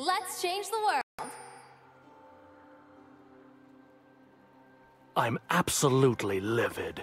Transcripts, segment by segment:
Let's change the world. I'm absolutely livid.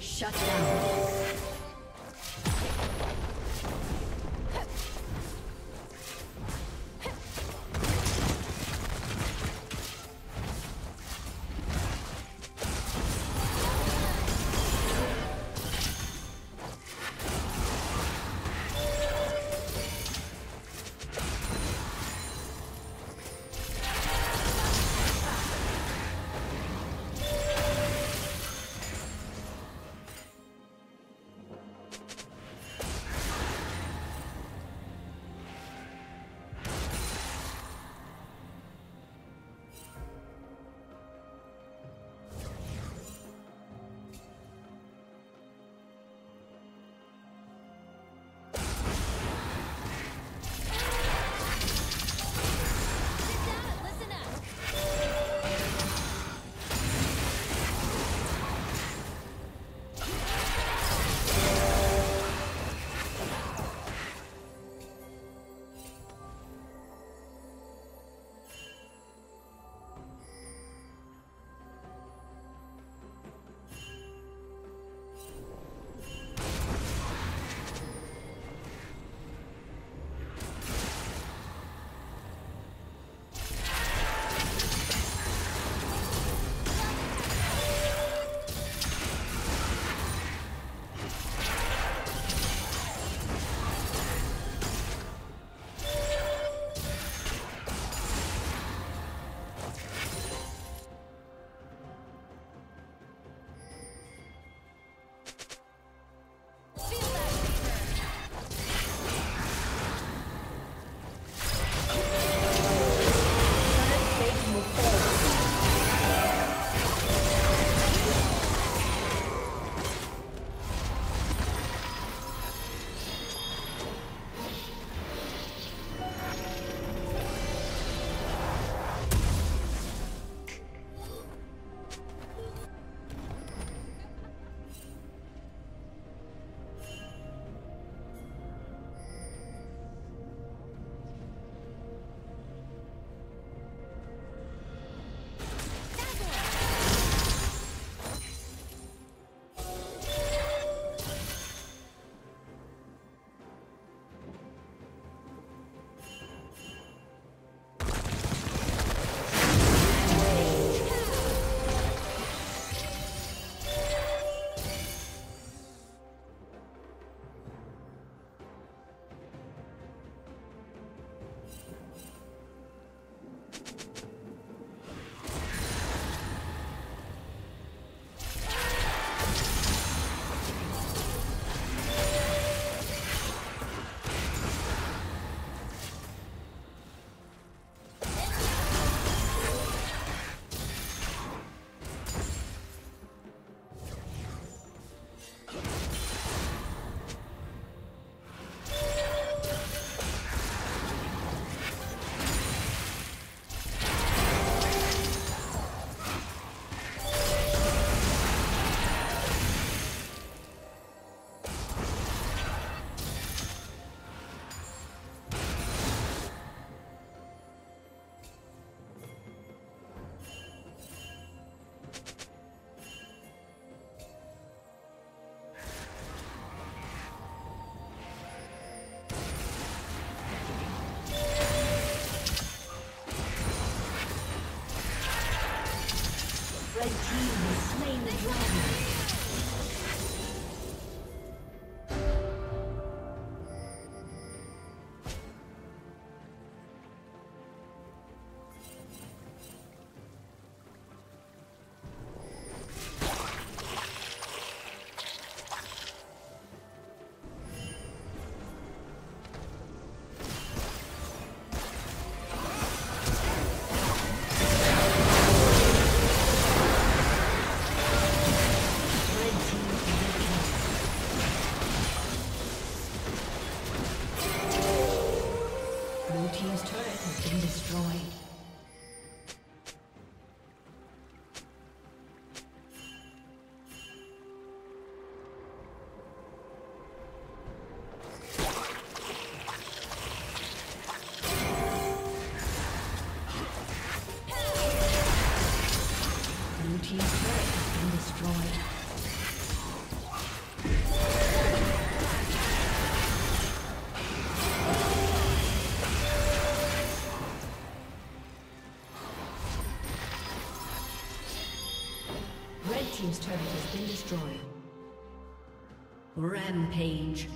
Shut down. The team has slain the dragon. destroyed. Team's turret has been destroyed. Rampage.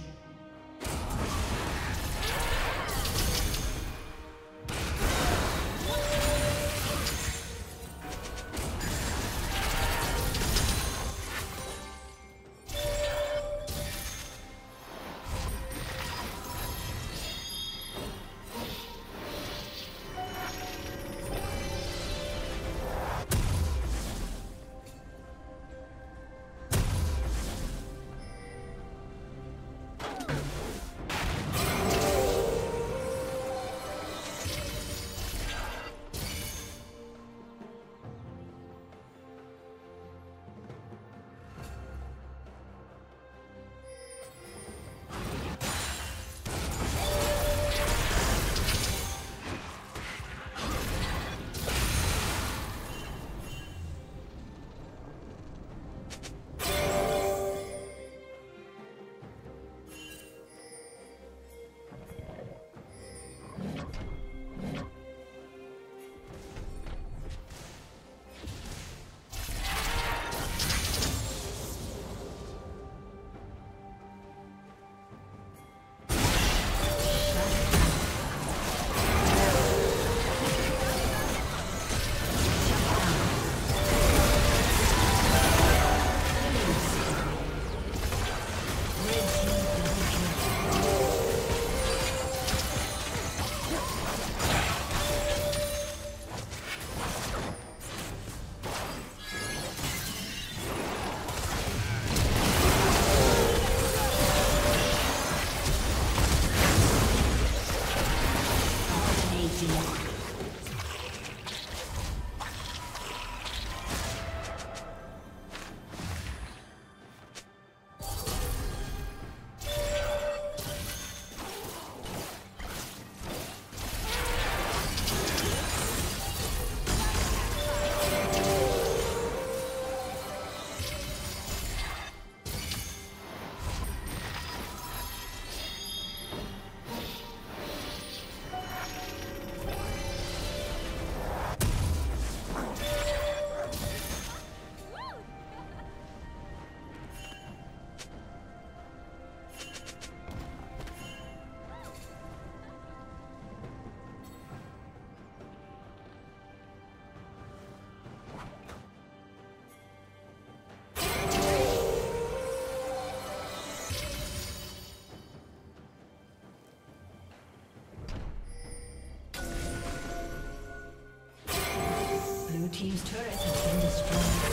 Team's turret has been destroyed.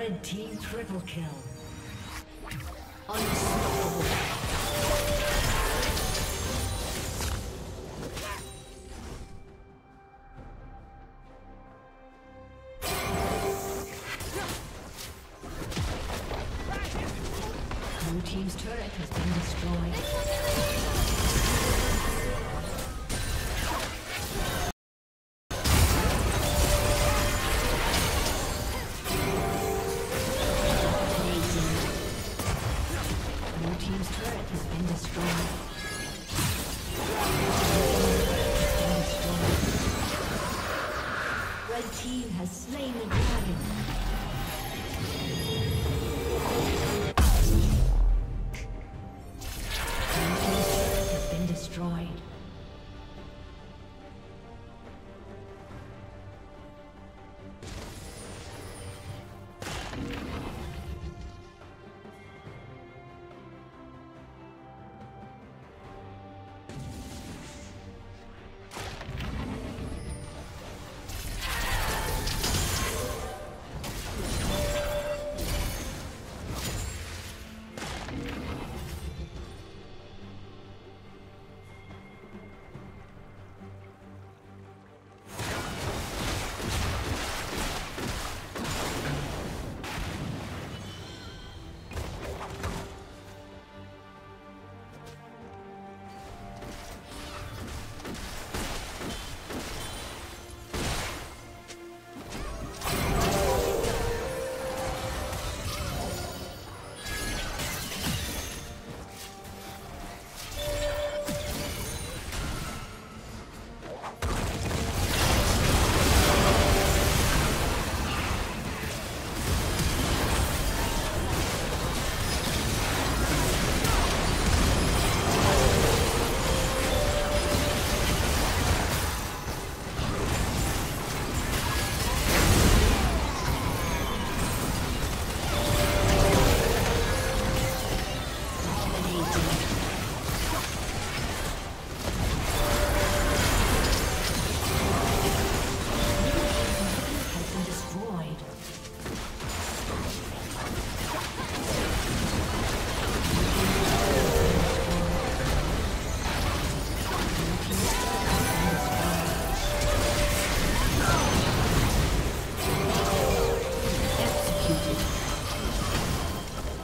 Red team triple kill. Unstoppable. Blue team's turret has been destroyed.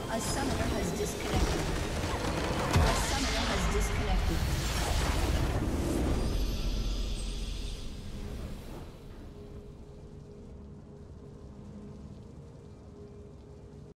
A summoner has disconnected.